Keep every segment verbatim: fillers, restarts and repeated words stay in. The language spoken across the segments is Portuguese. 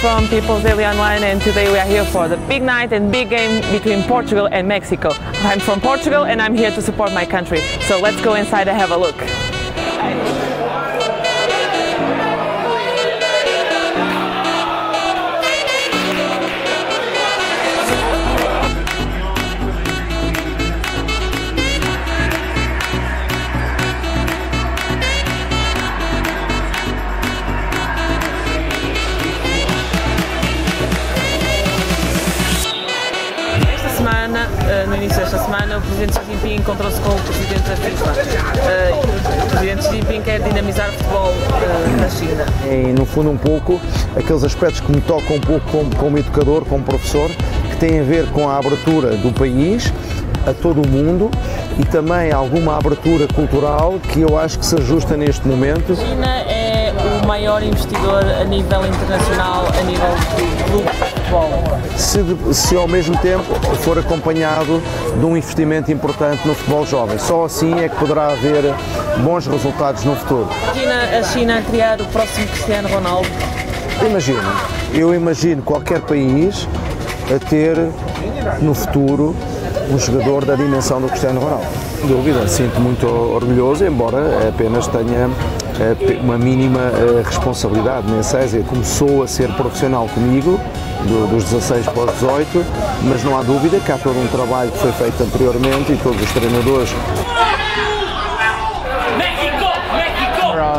from People's Daily Online, and today we are here for the big night and big game between Portugal and Mexico. I'm from Portugal and I'm here to support my country, so let's go inside and have a look. No início desta semana, o Presidente Xi Jinping encontrou-se com o Presidente da FIFA. O Presidente Xi Jinping quer dinamizar o futebol na China. É, no fundo, um pouco aqueles aspectos que me tocam um pouco como, como educador, como professor, que têm a ver com a abertura do país a todo o mundo e também alguma abertura cultural que eu acho que se ajusta neste momento. A China é o maior investidor a nível internacional, a nível do clube. Se, se ao mesmo tempo for acompanhado de um investimento importante no futebol jovem. Só assim é que poderá haver bons resultados no futuro. Imagina a China a criar o próximo Cristiano Ronaldo? Imagino. Eu imagino qualquer país a ter no futuro um jogador da dimensão do Cristiano Ronaldo. Sem dúvida, sinto muito orgulhoso, embora apenas tenha uma mínima responsabilidade nesse êxito. Começou a ser profissional comigo, do, dos dezasseis para os dezoito, mas não há dúvida que há todo um trabalho que foi feito anteriormente e todos os treinadores.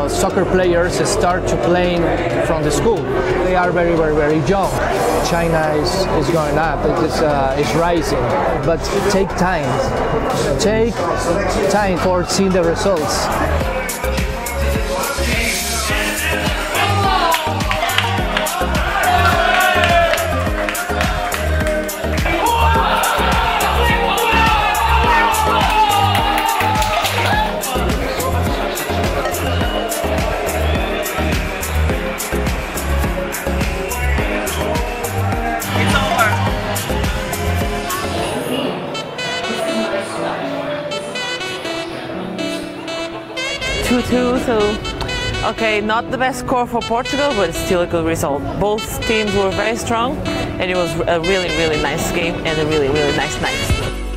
Soccer players start to playing from the school. They are very, very, very young. China is, is going up, it is, uh, it's rising, but take time. Take time for seeing the results. two two, so okay, not the best score for Portugal, but still a good result. Both teams were very strong and it was a really, really nice game and a really, really nice night.